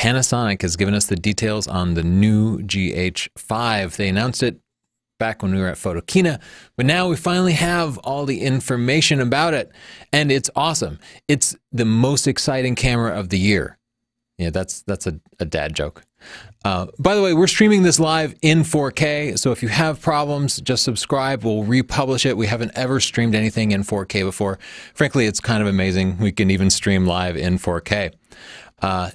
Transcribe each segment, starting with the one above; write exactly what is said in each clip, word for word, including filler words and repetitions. Panasonic has given us the details on the new G H five. They announced it back when we were at Photokina, but now we finally have all the information about it, and it's awesome. It's the most exciting camera of the year. Yeah, that's that's a, a dad joke. Uh, by the way, we're streaming this live in four K, so if you have problems, just subscribe. We'll republish it. We haven't ever streamed anything in four K before. Frankly, it's kind of amazing. We can even stream live in four K. Uh,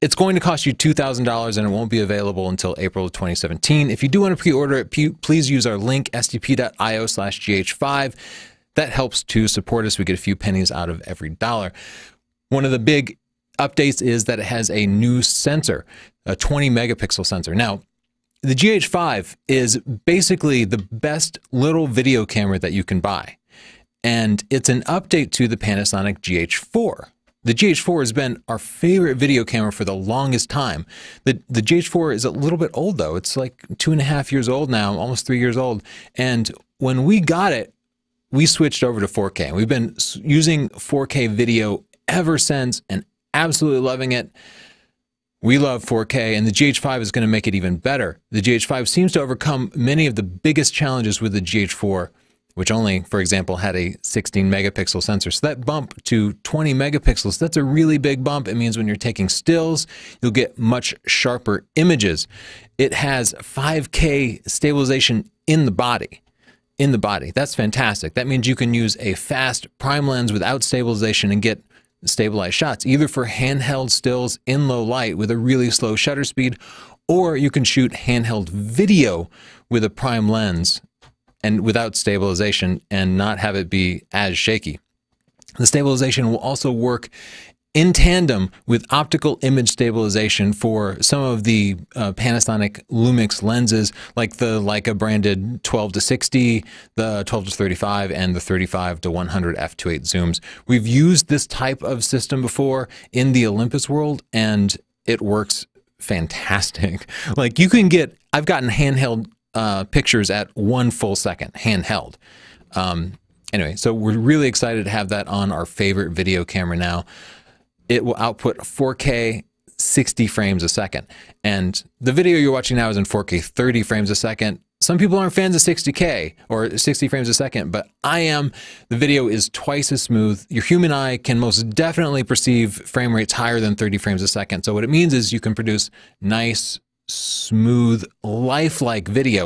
It's going to cost you two thousand dollars, and it won't be available until April of twenty seventeen. If you do want to pre-order it, please use our link, s d p dot i o slash g h five. That helps to support us. We get a few pennies out of every dollar. One of the big updates is that it has a new sensor, a twenty megapixel sensor. Now, the G H five is basically the best little video camera that you can buy, and it's an update to the Panasonic G H four. The G H four has been our favorite video camera for the longest time. The, the G H four is a little bit old, though. It's like two and a half years old now, almost three years old. And when we got it, we switched over to four K. We've been using four K video ever since and absolutely loving it. We love four K, and the G H five is going to make it even better. The G H five seems to overcome many of the biggest challenges with the G H four, which only, for example, had a sixteen megapixel sensor. So that bump to twenty megapixels, that's a really big bump. It means when you're taking stills, you'll get much sharper images. It has five K stabilization in the body. In the body. That's fantastic. That means you can use a fast prime lens without stabilization and get stabilized shots, either for handheld stills in low light with a really slow shutter speed, or you can shoot handheld video with a prime lens and without stabilization and not have it be as shaky. The stabilization will also work in tandem with optical image stabilization for some of the uh, Panasonic Lumix lenses, like the Leica branded twelve to sixty, the twelve to thirty-five, and the thirty-five to one hundred f two point eight zooms. We've used this type of system before in the Olympus world, and it works fantastic. Like, you can get, I've gotten handheld Uh, pictures at one full second, handheld. Um, anyway, so we're really excited to have that on our favorite video camera now. It will output four K sixty frames a second. And the video you're watching now is in four K thirty frames a second. Some people aren't fans of sixty K or sixty frames a second, but I am. The video is twice as smooth. Your human eye can most definitely perceive frame rates higher than thirty frames a second. So what it means is you can produce nice, smooth, lifelike video,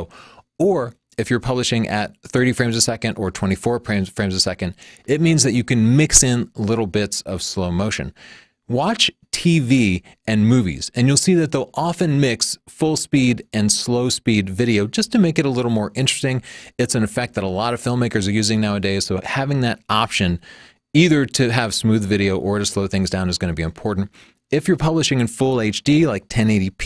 or if you're publishing at thirty frames a second or twenty-four frames frames a second, it means that you can mix in little bits of slow motion. Watch T V and movies, and you'll see that they'll often mix full speed and slow speed video just to make it a little more interesting. It's an effect that a lot of filmmakers are using nowadays, so having that option either to have smooth video or to slow things down is going to be important. If you're publishing in full H D, like ten eighty p,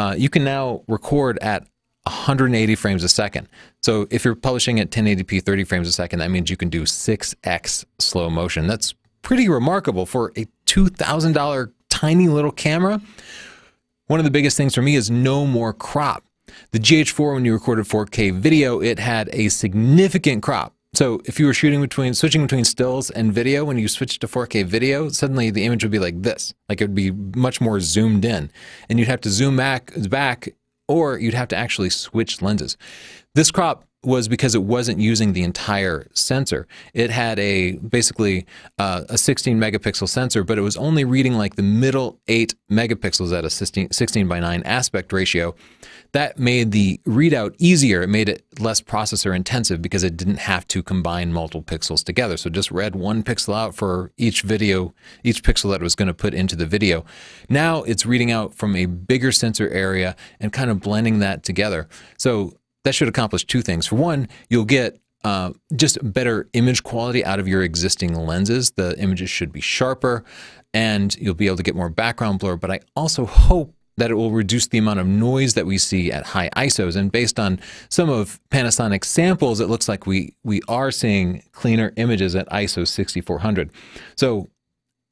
uh, you can now record at one hundred eighty frames a second. So if you're publishing at ten eighty p, thirty frames a second, that means you can do six X slow motion. That's pretty remarkable for a two thousand dollar tiny little camera. One of the biggest things for me is no more crop. The G H four, when you recorded four K video, it had a significant crop. So if you were shooting between, switching between stills and video, when you switched to four K video, suddenly the image would be like this. Like, it would be much more zoomed in. And you'd have to zoom back, back, or you'd have to actually switch lenses. This crop was because it wasn't using the entire sensor. It had a, basically, uh, a sixteen megapixel sensor, but it was only reading like the middle eight megapixels at a sixteen by nine aspect ratio. That made the readout easier. It made it less processor intensive because it didn't have to combine multiple pixels together. So just read one pixel out for each video, each pixel that it was gonna put into the video. Now it's reading out from a bigger sensor area and kind of blending that together. So that should accomplish two things. For one, you'll get uh, just better image quality out of your existing lenses. The images should be sharper, and you'll be able to get more background blur, but I also hope that it will reduce the amount of noise that we see at high I S Os. And based on some of Panasonic's samples, it looks like we, we are seeing cleaner images at I S O sixty-four hundred. So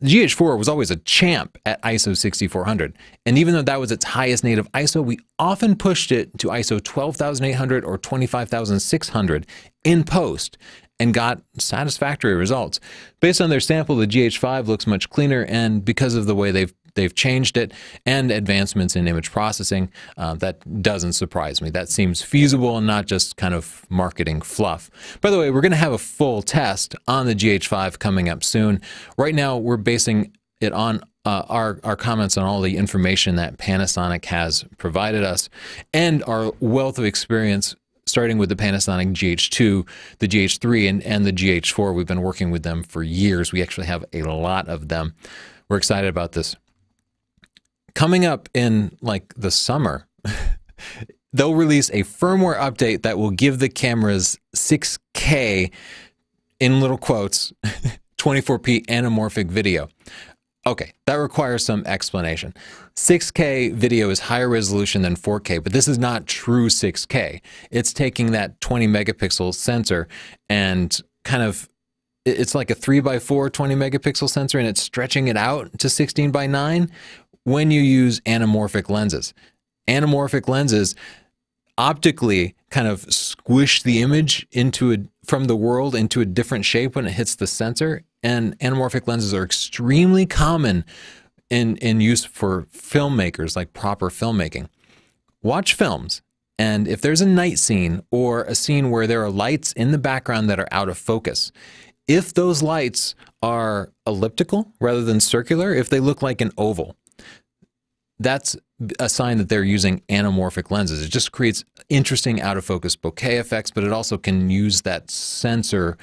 the G H four was always a champ at I S O sixty-four hundred, and even though that was its highest native I S O, we often pushed it to I S O twelve thousand eight hundred or twenty-five thousand six hundred in post, and got satisfactory results. Based on their sample, the G H five looks much cleaner, and because of the way they've They've changed it and advancements in image processing, uh, that doesn't surprise me. That seems feasible and not just kind of marketing fluff. By the way, we're going to have a full test on the G H five coming up soon. Right now, we're basing it on uh, our, our comments on all the information that Panasonic has provided us and our wealth of experience, starting with the Panasonic G H two, the G H three, and, and the G H four. We've been working with them for years. We actually have a lot of them. We're excited about this. Coming up in like the summer, they'll release a firmware update that will give the cameras six K, in little quotes, twenty-four P anamorphic video. Okay, that requires some explanation. six K video is higher resolution than four K, but this is not true six K. It's taking that twenty megapixel sensor and kind of, it's like a three by four twenty megapixel sensor, and it's stretching it out to sixteen by nine. When you use anamorphic lenses. Anamorphic lenses optically kind of squish the image into a, from the world into a different shape when it hits the sensor, and anamorphic lenses are extremely common in, in use for filmmakers, like proper filmmaking. Watch films, and if there's a night scene or a scene where there are lights in the background that are out of focus, if those lights are elliptical rather than circular, if they look like an oval, that's a sign that they're using anamorphic lenses. It just creates interesting out-of-focus bokeh effects, but it also can use that sensor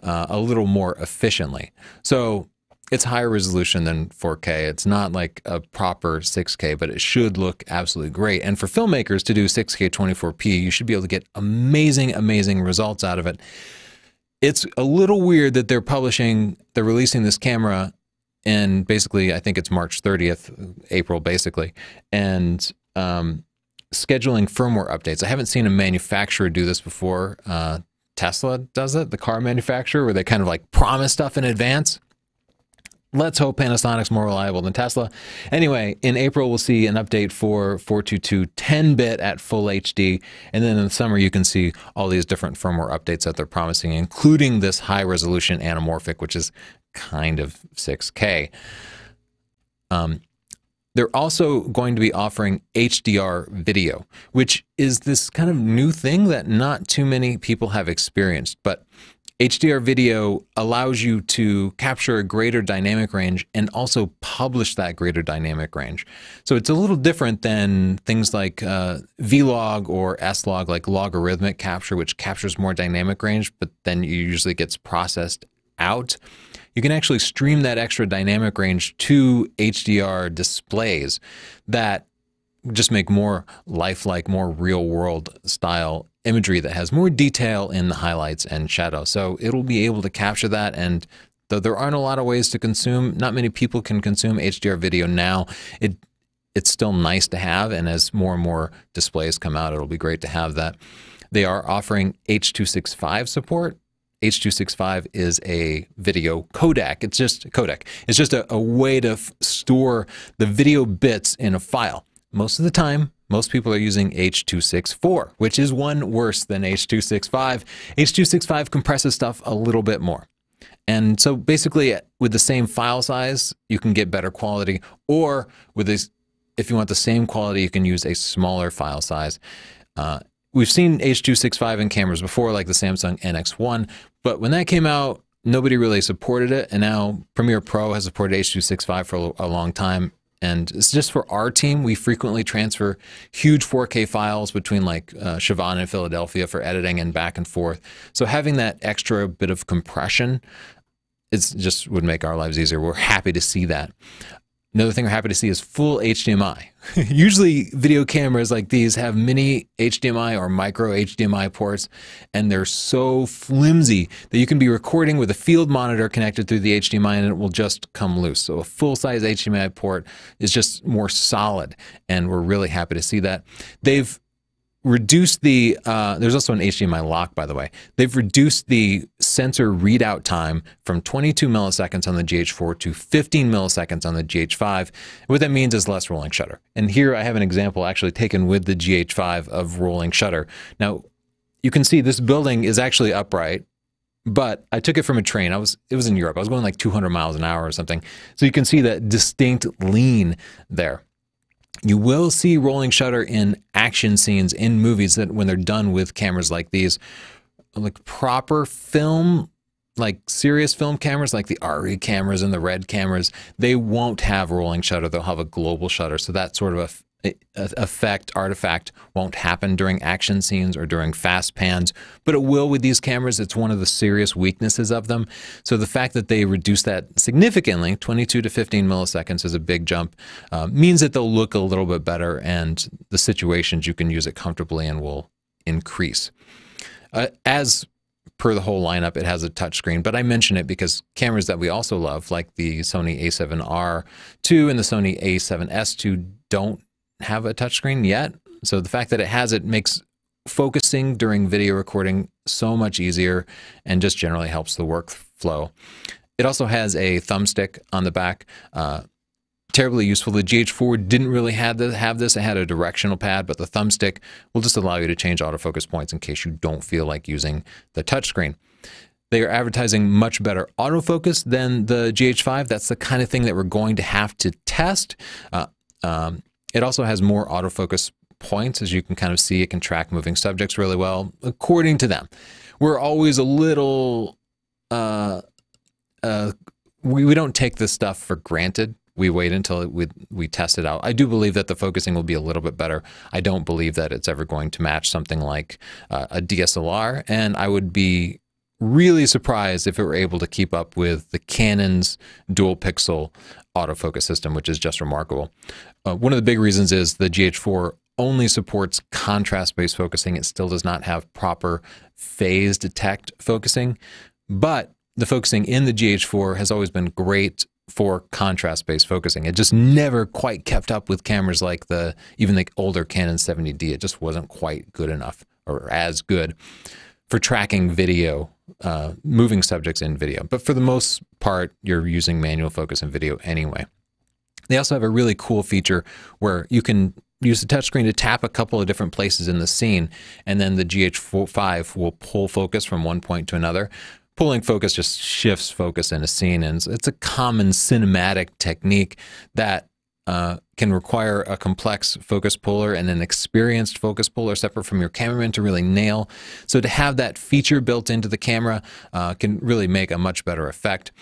uh, a little more efficiently. So it's higher resolution than four K. It's not like a proper six K, but it should look absolutely great. And for filmmakers to do six K twenty-four P, you should be able to get amazing, amazing results out of it. It's a little weird that they're publishing, they're releasing this camera, and basically, I think it's March thirtieth, April, basically, and um, scheduling firmware updates. I haven't seen a manufacturer do this before. Uh, Tesla does it, the car manufacturer, where they kind of like promise stuff in advance. Let's hope Panasonic's more reliable than Tesla. Anyway, in April, we'll see an update for four twenty-two ten bit at full H D. And then in the summer, you can see all these different firmware updates that they're promising, including this high-resolution anamorphic, which is kind of six K. Um, they're also going to be offering H D R video, which is this kind of new thing that not too many people have experienced. But H D R video allows you to capture a greater dynamic range and also publish that greater dynamic range. So it's a little different than things like uh, vlog or S log, like logarithmic capture, which captures more dynamic range, but then it usually gets processed out. You can actually stream that extra dynamic range to H D R displays that just make more lifelike, more real-world style imagery that has more detail in the highlights and shadows. So it'll be able to capture that, and though there aren't a lot of ways to consume, not many people can consume H D R video now, it it's still nice to have, and as more and more displays come out, it'll be great to have that. They are offering H two sixty-five support. H two sixty-five is a video codec. It's just codec. It's just a, a way to store the video bits in a file. Most of the time, most people are using H two sixty-four, which is one worse than H two sixty-five. H two sixty-five compresses stuff a little bit more. And so basically, with the same file size, you can get better quality, or with this, if you want the same quality, you can use a smaller file size. Uh, we've seen H two sixty-five in cameras before, like the Samsung N X one, but when that came out, nobody really supported it, and now Premiere Pro has supported H two sixty-five for a long time. And it's just for our team, we frequently transfer huge four K files between like uh, Siobhan and Philadelphia for editing and back and forth. So having that extra bit of compression, it's just would make our lives easier. We're happy to see that. Another thing we're happy to see is full H D M I. Usually video cameras like these have mini H D M I or micro H D M I ports, and they're so flimsy that you can be recording with a field monitor connected through the H D M I and it will just come loose. So a full-size H D M I port is just more solid, and we're really happy to see that. They've reduced the, uh, there's also an H D M I lock, by the way. They've reduced the sensor readout time from twenty-two milliseconds on the G H four to fifteen milliseconds on the G H five. What that means is less rolling shutter. And here I have an example actually taken with the G H five of rolling shutter. Now, you can see this building is actually upright. But I took it from a train. I was it was in Europe. I was going like two hundred miles an hour or something. So you can see that distinct lean there. You will see rolling shutter in action scenes in movies that when they're done with cameras like these, like proper film, like serious film cameras, like the ARRI cameras and the RED cameras, they won't have rolling shutter. They'll have a global shutter. So that sort of a, a effect, artifact won't happen during action scenes or during fast pans, but it will with these cameras. It's one of the serious weaknesses of them. So the fact that they reduce that significantly, twenty-two to fifteen milliseconds is a big jump, uh, means that they'll look a little bit better and the situations you can use it comfortably in will increase. Uh, as per the whole lineup, it has a touchscreen, but I mention it because cameras that we also love, like the Sony A seven R two and the Sony A seven S two, don't have a touchscreen yet. So the fact that it has it makes focusing during video recording so much easier and just generally helps the workflow. It also has a thumbstick on the back. Uh, terribly useful. The G H four didn't really have this, have this. It had a directional pad, but the thumbstick will just allow you to change autofocus points in case you don't feel like using the touchscreen. They are advertising much better autofocus than the G H five. That's the kind of thing that we're going to have to test. Uh, um, It also has more autofocus points. As you can kind of see, it can track moving subjects really well, according to them. We're always a little, uh, uh, we, we don't take this stuff for granted. We wait until it, we, we test it out. I do believe that the focusing will be a little bit better. I don't believe that it's ever going to match something like uh, a D S L R, and I would be really surprised if it were able to keep up with the Canon's dual pixel autofocus system, which is just remarkable. Uh, one of the big reasons is the G H four only supports contrast-based focusing. It still does not have proper phase detect focusing, but the focusing in the G H four has always been great for contrast-based focusing. It just never quite kept up with cameras like the, even the older Canon seventy D. It just wasn't quite good enough, or as good, for tracking video, uh, moving subjects in video. But for the most part, you're using manual focus in video anyway. They also have a really cool feature where you can use the touchscreen to tap a couple of different places in the scene, and then the G H five will pull focus from one point to another. Pulling focus just shifts focus in a scene, and it's a common cinematic technique that Uh, can require a complex focus puller and an experienced focus puller separate from your cameraman to really nail. So to have that feature built into the camera uh, can really make a much better effect.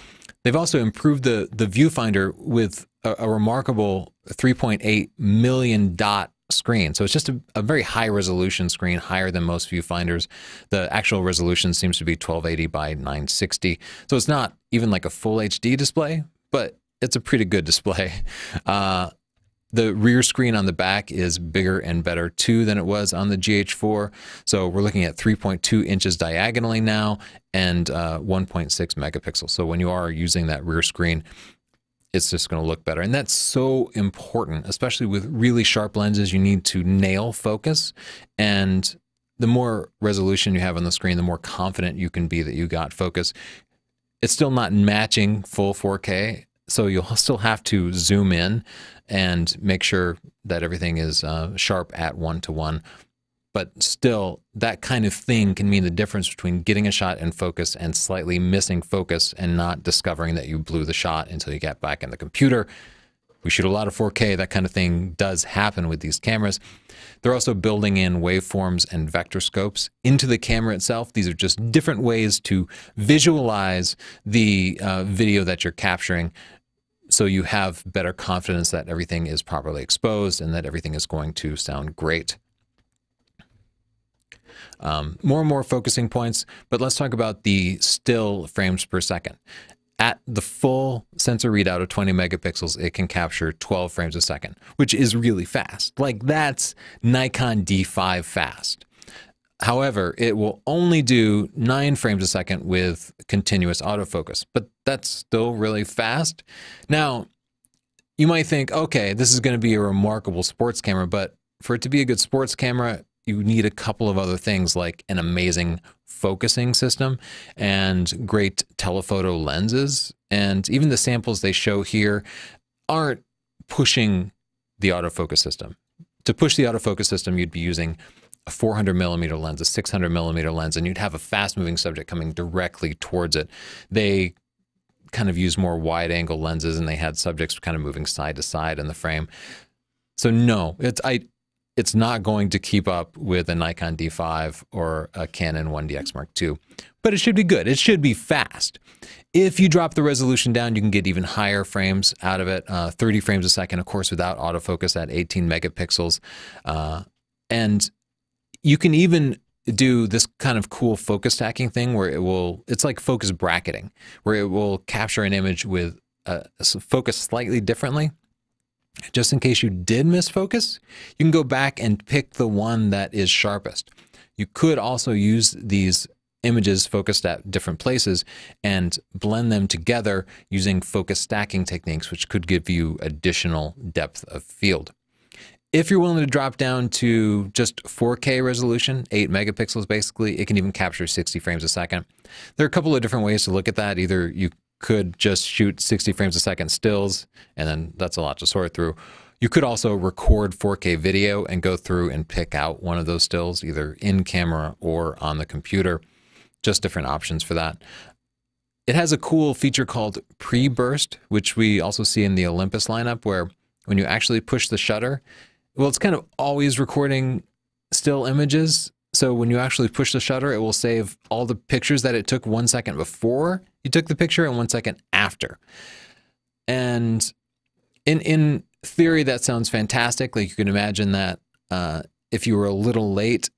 They've also improved the, the viewfinder with a, a remarkable three point eight million dot screen. So it's just a, a very high resolution screen, higher than most viewfinders. The actual resolution seems to be twelve eighty by nine sixty. So it's not even like a full H D display, but it's a pretty good display. Uh, the rear screen on the back is bigger and better too than it was on the G H four. So we're looking at three point two inches diagonally now and uh, one point six megapixels. So when you are using that rear screen, it's just gonna look better. And that's so important, especially with really sharp lenses. You need to nail focus, and the more resolution you have on the screen, the more confident you can be that you got focus. It's still not matching full four K, so you'll still have to zoom in and make sure that everything is uh, sharp at one to one. But still, that kind of thing can mean the difference between getting a shot in focus and slightly missing focus and not discovering that you blew the shot until you get back in the computer. We shoot a lot of four K. That kind of thing does happen with these cameras. They're also building in waveforms and vector scopes into the camera itself. These are just different ways to visualize the uh, video that you're capturing, so you have better confidence that everything is properly exposed and that everything is going to sound great. Um, more and more focusing points, but let's talk about the still frames per second. At the full sensor readout of twenty megapixels, it can capture twelve frames a second, which is really fast. Like, that's Nikon D five fast. However, it will only do nine frames a second with continuous autofocus, but that's still really fast. Now, you might think, okay, this is going to be a remarkable sports camera, but for it to be a good sports camera, you need a couple of other things, like an amazing focusing system and great telephoto lenses. And even the samples they show here aren't pushing the autofocus system. To push the autofocus system, you'd be using a four hundred millimeter lens, a six hundred millimeter lens, and you'd have a fast-moving subject coming directly towards it. They kind of use more wide-angle lenses, and they had subjects kind of moving side to side in the frame. So no, it's I, it's not going to keep up with a Nikon D five or a Canon one D X Mark two, but it should be good. It should be fast. If you drop the resolution down, you can get even higher frames out of it, uh, thirty frames a second, of course, without autofocus at eighteen megapixels. Uh, and you can even do this kind of cool focus stacking thing where it will, it's like focus bracketing, where it will capture an image with a, a focus slightly differently. Just in case you did miss focus, you can go back and pick the one that is sharpest. You could also use these images focused at different places and blend them together using focus stacking techniques, which could give you additional depth of field. If you're willing to drop down to just four K resolution, eight megapixels basically, it can even capture sixty frames a second. There are a couple of different ways to look at that. Either you could just shoot sixty frames a second stills, and then that's a lot to sort through. You could also record four K video and go through and pick out one of those stills, either in camera or on the computer. Just different options for that. It has a cool feature called pre-burst, which we also see in the Olympus lineup, where when you actually push the shutter, well, it's kind of always recording still images. So when you actually push the shutter, it will save all the pictures that it took one second before you took the picture and one second after. And in in theory, that sounds fantastic. Like you can imagine that uh, if you were a little late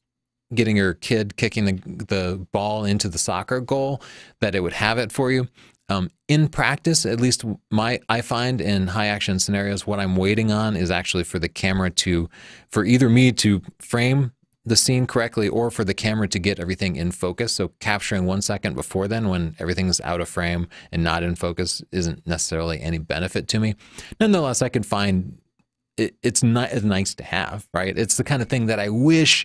getting your kid kicking the, the ball into the soccer goal, that it would have it for you. Um, in practice, at least my I find in high action scenarios, what I'm waiting on is actually for the camera to, for either me to frame the scene correctly or for the camera to get everything in focus. So capturing one second before then when everything's out of frame and not in focus isn't necessarily any benefit to me. Nonetheless, I can find it, it's not it's nice to have, right? It's the kind of thing that I wish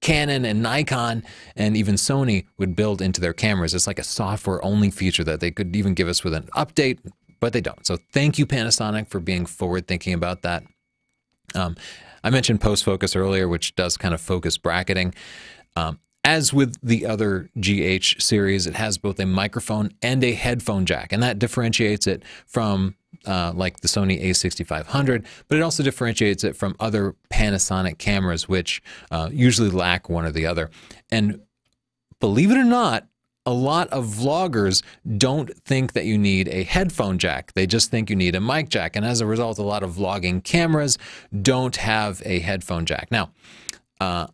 Canon and Nikon and even Sony would build into their cameras. It's like a software-only feature that they could even give us with an update, but they don't. So thank you, Panasonic, for being forward-thinking about that. Um, I mentioned post-focus earlier, which does kind of focus bracketing. Um, as with the other G H series, it has both a microphone and a headphone jack, and that differentiates it from uh, like the Sony A sixty-five hundred, but it also differentiates it from other Panasonic cameras, which uh, usually lack one or the other. And believe it or not, a lot of vloggers don't think that you need a headphone jack. They just think you need a mic jack. And as a result, a lot of vlogging cameras don't have a headphone jack. Now, uh,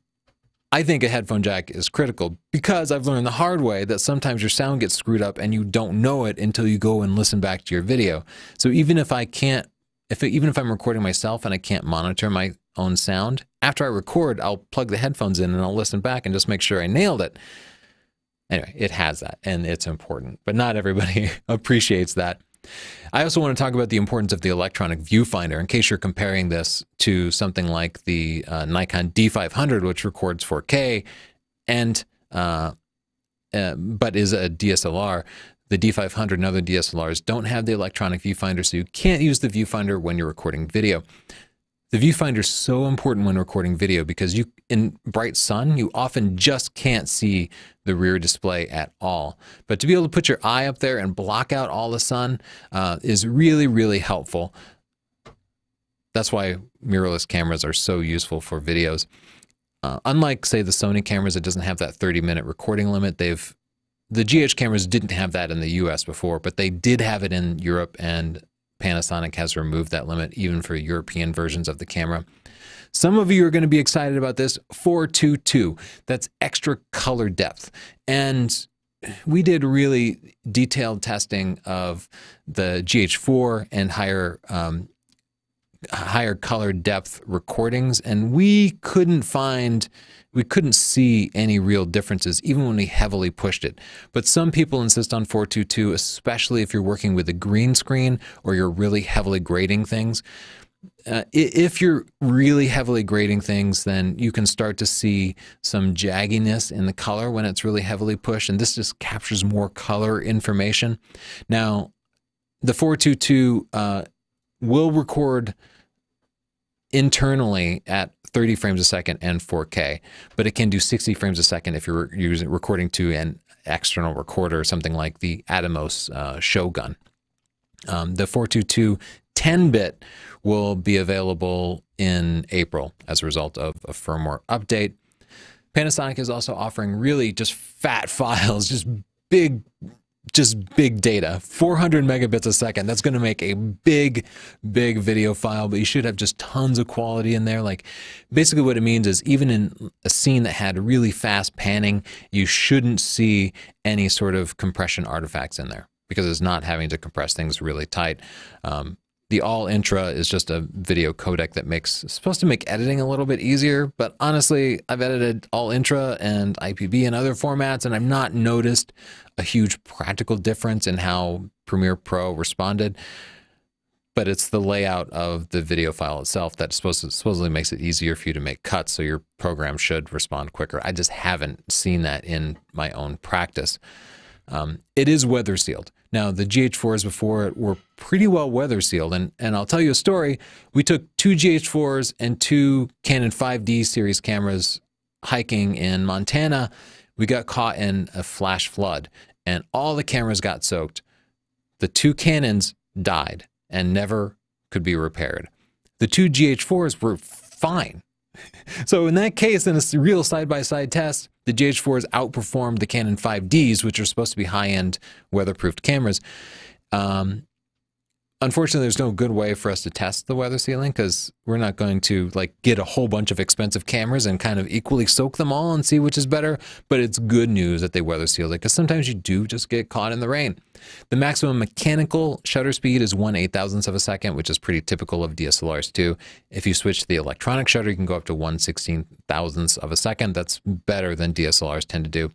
I think a headphone jack is critical because I've learned the hard way that sometimes your sound gets screwed up and you don't know it until you go and listen back to your video. So even if I can't, if it, even if I'm recording myself and I can't monitor my own sound, after I record, I'll plug the headphones in and I'll listen back and just make sure I nailed it. Anyway, it has that, and it's important, but not everybody appreciates that. I also want to talk about the importance of the electronic viewfinder in case you're comparing this to something like the uh, Nikon D five hundred, which records four K, and uh, uh, but is a D S L R. The D five hundred and other D S L Rs don't have the electronic viewfinder, so you can't use the viewfinder when you're recording video. The viewfinder is so important when recording video because you, in bright sun, you often just can't see the rear display at all. But to be able to put your eye up there and block out all the sun uh, is really, really helpful. That's why mirrorless cameras are so useful for videos. Uh, unlike, say, the Sony cameras, it doesn't have that thirty minute recording limit. They've the G H cameras didn't have that in the U S before, but they did have it in Europe, and Panasonic has removed that limit even for European versions of the camera. Some of you are going to be excited about this four two two. That's extra color depth. And we did really detailed testing of the G H four and higher um, higher color depth recordings, and we couldn't find we couldn't see any real differences, even when we heavily pushed it. But some people insist on four two two, especially if you're working with a green screen or you're really heavily grading things. Uh, if you're really heavily grading things, then you can start to see some jagginess in the color when it's really heavily pushed, and this just captures more color information. Now, the four two two uh, will record internally at thirty frames a second and four K, but it can do sixty frames a second if you're using recording to an external recorder or something like the Atomos uh, Shogun. Um, the four two two ten bit will be available in April as a result of a firmware update. Panasonic is also offering really just fat files, just big, just big data, four hundred megabits a second. That's going to make a big, big video file, but you should have just tons of quality in there. Like basically what it means is even in a scene that had really fast panning, you shouldn't see any sort of compression artifacts in there because it's not having to compress things really tight. Um, The all intra is just a video codec that makes supposed to make editing a little bit easier, but honestly, I've edited all intra and I P B and other formats, and I've not noticed a huge practical difference in how Premiere Pro responded. But it's the layout of the video file itself that supposed to, supposedly makes it easier for you to make cuts, so your program should respond quicker. I just haven't seen that in my own practice. Um, it is weather sealed. Now, the G H fours before it were pretty well weather sealed, and, and I'll tell you a story. We took two G H fours and two Canon five D series cameras hiking in Montana. We got caught in a flash flood, and all the cameras got soaked. The two Canons died and never could be repaired. The two G H fours were fine. So in that case, in a real side-by-side test, the G H fours outperformed the Canon five Ds, which are supposed to be high-end, weatherproofed cameras. Um, unfortunately, there's no good way for us to test the weather sealing because we're not going to like get a whole bunch of expensive cameras and kind of equally soak them all and see which is better. But it's good news that they weather sealed it because sometimes you do just get caught in the rain. The maximum mechanical shutter speed is one eight thousandths of a second, which is pretty typical of D S L Rs too. If you switch to the electronic shutter, you can go up to one sixteen thousandths of a second. That's better than D S L Rs tend to do.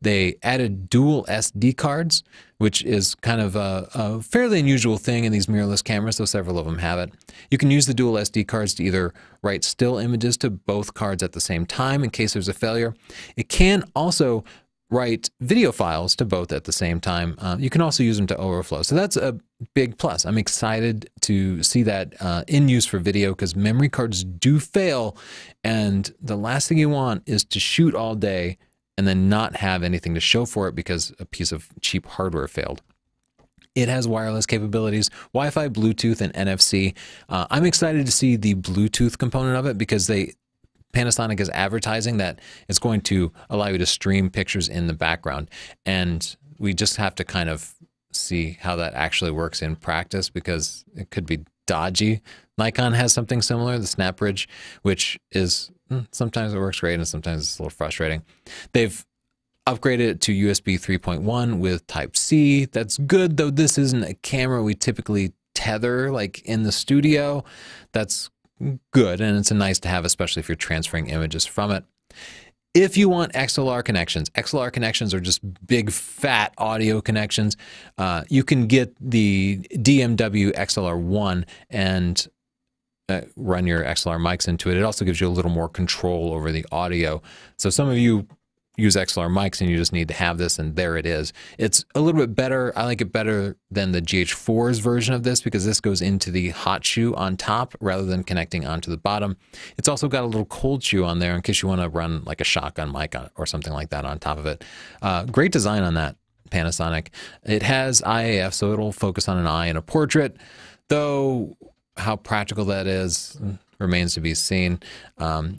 They added dual S D cards, which is kind of a, a fairly unusual thing in these mirrorless cameras, though several of them have it. You can use the dual S D cards to either write still images to both cards at the same time in case there's a failure. It can also write video files to both at the same time. Uh, you can also use them to overflow. So that's a big plus. I'm excited to see that uh, in use for video because memory cards do fail. And the last thing you want is to shoot all day and then not have anything to show for it because a piece of cheap hardware failed. It has wireless capabilities, Wi-Fi, Bluetooth, and N F C. Uh, I'm excited to see the Bluetooth component of it because they Panasonic is advertising that it's going to allow you to stream pictures in the background. And we just have to kind of see how that actually works in practice because it could be dodgy. Nikon has something similar, the SnapBridge, which is sometimes it works great and sometimes it's a little frustrating. They've upgraded it to U S B three point one with Type C. That's good, though this isn't a camera we typically tether like in the studio. That's good, and it's a nice to have, especially if you're transferring images from it. If you want X L R connections, X L R connections are just big, fat audio connections. Uh, you can get the D M W X L R one and Uh, run your X L R mics into it. It also gives you a little more control over the audio. So some of you use X L R mics and you just need to have this, and there it is. It's a little bit better. I like it better than the G H four's version of this because this goes into the hot shoe on top rather than connecting onto the bottom. It's also got a little cold shoe on there in case you want to run like a shotgun mic on, or something like that on top of it. Uh, great design on that, Panasonic. It has I A F, so it'll focus on an eye in a portrait, though how practical that is remains to be seen. Um,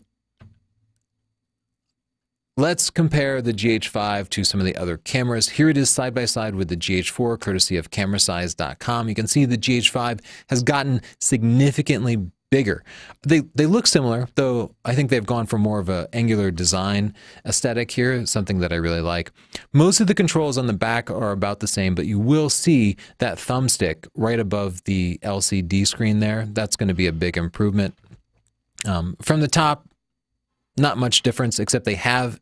let's compare the G H five to some of the other cameras. Here it is side by side with the G H four, courtesy of camera size dot com. You can see the G H five has gotten significantly bigger. They, they look similar, though I think they've gone for more of an angular design aesthetic here, something that I really like. Most of the controls on the back are about the same, but you will see that thumbstick right above the L C D screen there. That's going to be a big improvement. Um, from the top, not much difference, except they have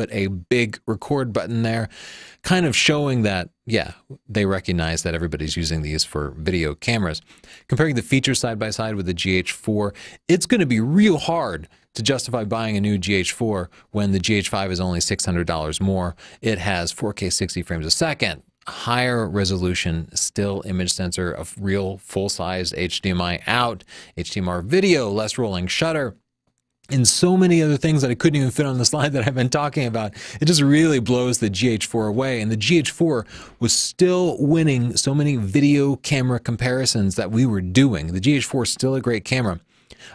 put a big record button there, kind of showing that, yeah, they recognize that everybody's using these for video cameras. Comparing the features side by side with the G H four, it's going to be real hard to justify buying a new G H four when the G H five is only six hundred dollars more. It has four K sixty frames a second, higher resolution still image sensor, a real full-size H D M I out, H D M R video, less rolling shutter. and so many other things that I couldn't even fit on the slide that I've been talking about. It just really blows the G H four away, and the G H four was still winning so many video camera comparisons that we were doing. The G H four is still a great camera.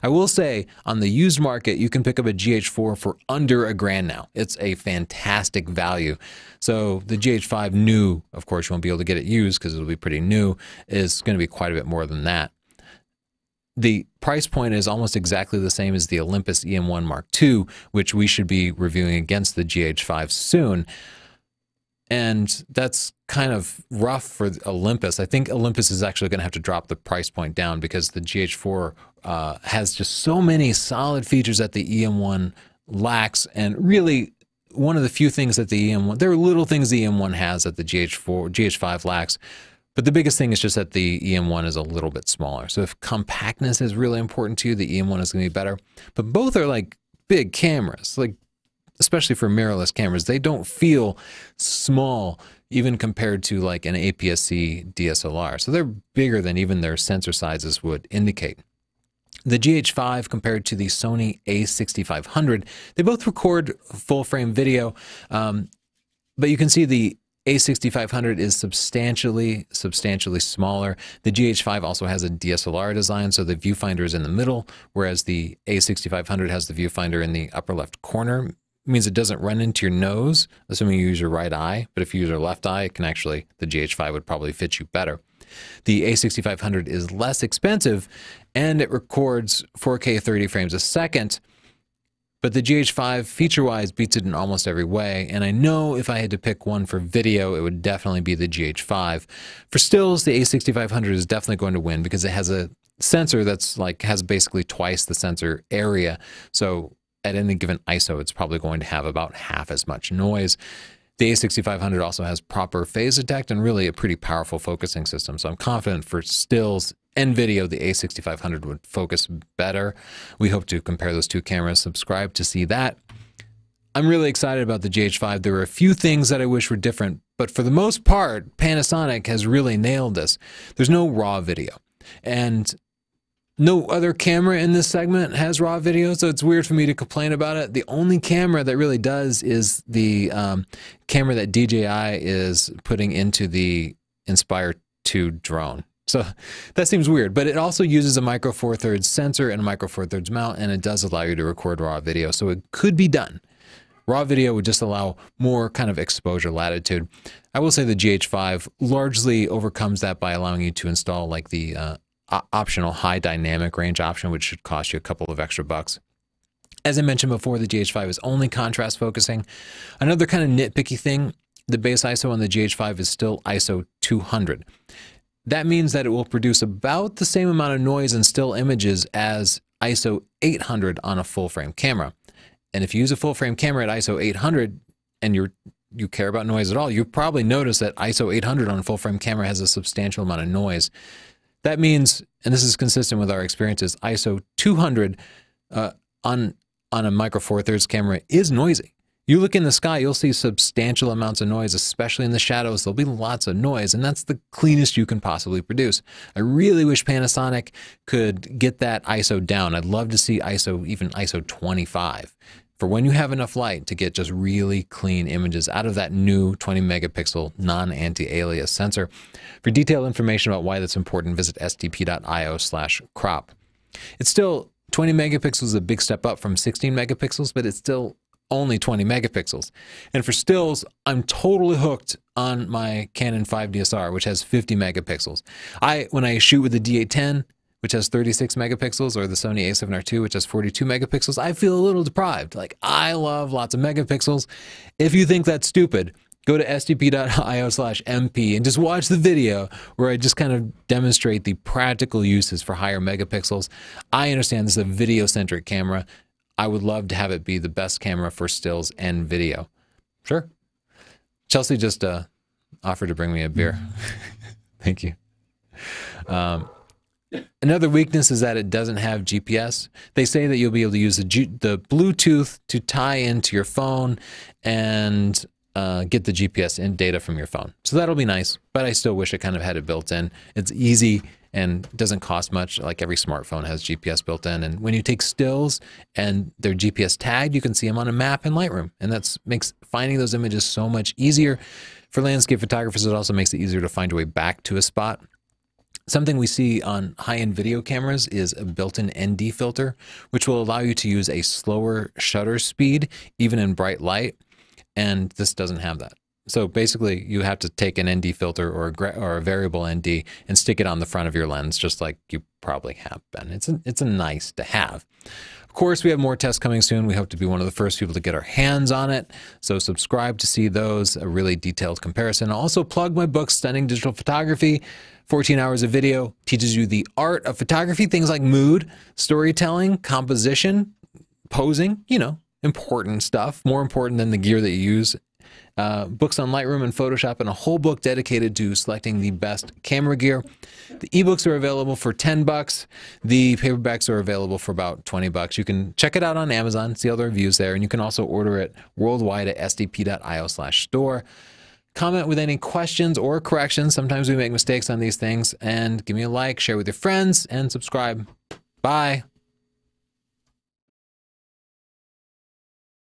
I will say, on the used market, you can pick up a G H four for under a grand now. It's a fantastic value. So the G H five new, of course, you won't be able to get it used because it'll be pretty new, is going to be quite a bit more than that. The price point is almost exactly the same as the Olympus E M one Mark two, which we should be reviewing against the G H five soon. And that's kind of rough for Olympus. I think Olympus is actually going to have to drop the price point down because the G H four uh, has just so many solid features that the E M one lacks. And really, one of the few things that the E M one, there are little things the E M one has that the G H four, G H five lacks. But the biggest thing is just that the E M one is a little bit smaller. So if compactness is really important to you, the E M one is going to be better. But both are like big cameras, like especially for mirrorless cameras. They don't feel small even compared to like an A P S C D S L R. So they're bigger than even their sensor sizes would indicate. The G H five compared to the Sony A sixty-five hundred, they both record full-frame video, um, but you can see the A sixty-five hundred is substantially, substantially smaller. The G H five also has a D S L R design, so the viewfinder is in the middle, whereas the A sixty-five hundred has the viewfinder in the upper left corner. It means it doesn't run into your nose, assuming you use your right eye, but if you use your left eye, it can actually, the G H five would probably fit you better. The A sixty-five hundred is less expensive, and it records four K thirty frames a second, but the G H five feature-wise beats it in almost every way, and I know if I had to pick one for video, it would definitely be the G H five. For stills, the A sixty-five hundred is definitely going to win because it has a sensor that's like has basically twice the sensor area, so at any given I S O, it's probably going to have about half as much noise. The A sixty-five hundred also has proper phase detect and really a pretty powerful focusing system, so I'm confident for stills and video, the A sixty-five hundred would focus better. We hope to compare those two cameras. Subscribe to see that. I'm really excited about the G H five. There were a few things that I wish were different, but for the most part, Panasonic has really nailed this. There's no raw video, and no other camera in this segment has raw video, so it's weird for me to complain about it. The only camera that really does is the um, camera that D J I is putting into the Inspire two drone. So that seems weird, but it also uses a micro four thirds sensor and a micro four thirds mount, and it does allow you to record raw video. So it could be done. Raw video would just allow more kind of exposure latitude. I will say the G H five largely overcomes that by allowing you to install like the uh, optional high dynamic range option, which should cost you a couple of extra bucks. As I mentioned before, the G H five is only contrast focusing. Another kind of nitpicky thing, the base I S O on the G H five is still I S O two hundred. That means that it will produce about the same amount of noise and still images as I S O eight hundred on a full-frame camera. And if you use a full-frame camera at I S O eight hundred and you're, you care about noise at all, you probably notice that I S O eight hundred on a full-frame camera has a substantial amount of noise. That means, and this is consistent with our experiences, I S O two hundred uh, on, on a micro four-thirds camera is noisy. You look in the sky, you'll see substantial amounts of noise, especially in the shadows. There'll be lots of noise, and that's the cleanest you can possibly produce. I really wish Panasonic could get that I S O down. I'd love to see I S O, even I S O twenty-five, for when you have enough light to get just really clean images out of that new twenty megapixel non-anti-alias sensor. For detailed information about why that's important, visit s t p dot i o slash crop. It's still, twenty megapixels is a big step up from sixteen megapixels, but it's still only twenty megapixels. And for stills, I'm totally hooked on my Canon five D S R, which has fifty megapixels. I, when I shoot with the D eight ten, which has thirty-six megapixels, or the Sony A seven R two, which has forty-two megapixels, I feel a little deprived. Like, I love lots of megapixels. If you think that's stupid, go to s t p dot i o slash m p and just watch the video where I just kind of demonstrate the practical uses for higher megapixels. I understand this is a video-centric camera. I would love to have it be the best camera for stills and video. Sure. Chelsea just uh, offered to bring me a beer. Thank you. Um, another weakness is that it doesn't have G P S. They say that you'll be able to use the, G the Bluetooth to tie into your phone and uh, get the G P S in data from your phone. So that'll be nice, but I still wish it kind of had it built in. It's easy and doesn't cost much. Like every smartphone has G P S built in, and when you take stills and they're G P S tagged, you can see them on a map in Lightroom, and that makes finding those images so much easier. For landscape photographers, it also makes it easier to find a way back to a spot. Something we see on high-end video cameras is a built-in N D filter, which will allow you to use a slower shutter speed, even in bright light, and this doesn't have that. So basically, you have to take an N D filter or a, or a variable N D and stick it on the front of your lens, just like you probably have been. It's a, it's a nice to have. Of course, we have more tests coming soon. We hope to be one of the first people to get our hands on it. So subscribe to see those, a really detailed comparison. I'll also plug my book, Stunning Digital Photography. fourteen hours of video teaches you the art of photography, things like mood, storytelling, composition, posing, you know, important stuff, more important than the gear that you use. Uh, books on Lightroom and Photoshop, and a whole book dedicated to selecting the best camera gear. The ebooks are available for ten bucks. The paperbacks are available for about twenty bucks. You can check it out on Amazon, see all the reviews there, and you can also order it worldwide at s d p dot i o slash store. Comment with any questions or corrections. Sometimes we make mistakes on these things. And give me a like, share with your friends, and subscribe. Bye.